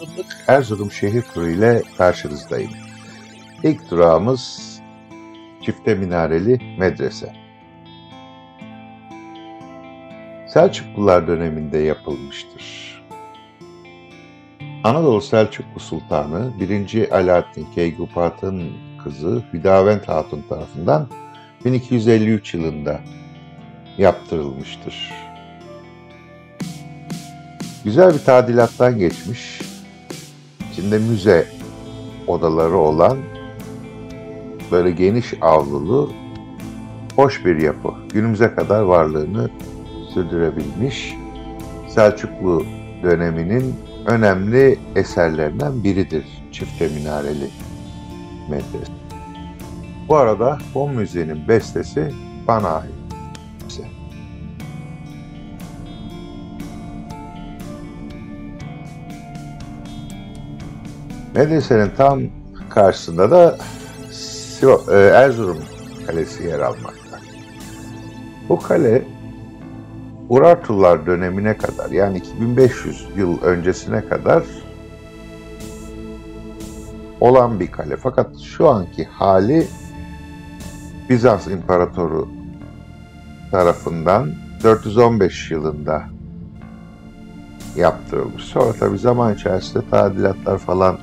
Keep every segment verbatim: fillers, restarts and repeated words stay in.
on günlük Erzurum şehir turu ile karşınızdayım. İlk durağımız Çifte Minareli Medrese. Selçuklular döneminde yapılmıştır. Anadolu Selçuklu Sultanı birinci Alaaddin Keygubad'ın kızı Hüdavent Hatun tarafından bin iki yüz elli üç yılında yaptırılmıştır. Güzel bir tadilattan geçmiş, içinde müze odaları olan böyle geniş avlulu, hoş bir yapı. Günümüze kadar varlığını sürdürebilmiş, Selçuklu döneminin önemli eserlerinden biridir Çifte Minareli Medrese. Bu arada bu müziğinin bestesi bana ait. Medresenin tam karşısında da Erzurum Kalesi yer almakta. Bu kale Urartular dönemine kadar, yani iki bin beş yüz yıl öncesine kadar olan bir kale. Fakat şu anki hali Bizans İmparatoru tarafından dört yüz on beş yılında yaptırılmış. Sonra tabi zaman içerisinde tadilatlar falan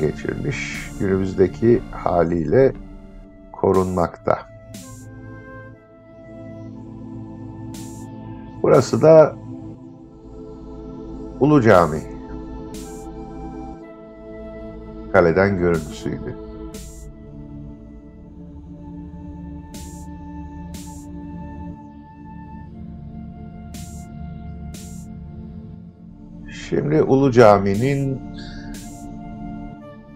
geçirmiş. Günümüzdeki haliyle korunmakta. Burası da Ulu Cami. Kaleden görüntüsüydü. Şimdi Ulu Cami'nin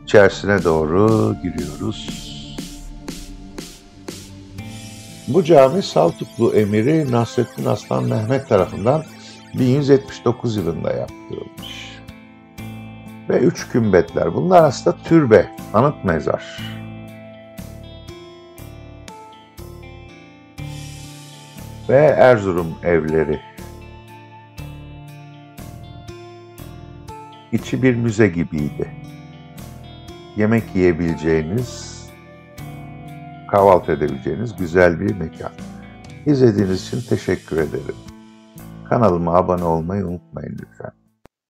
içerisine doğru giriyoruz. Bu cami Saltuklu emiri Nasreddin Aslan Mehmet tarafından bin yüz yetmiş dokuz yılında yaptırılmış. Ve üç kümbetler. Bunlar aslında türbe, anıt mezar. Ve Erzurum evleri. İçi bir müze gibiydi. Yemek yiyebileceğiniz, kahvaltı edebileceğiniz güzel bir mekan. İzlediğiniz için teşekkür ederim. Kanalıma abone olmayı unutmayın lütfen.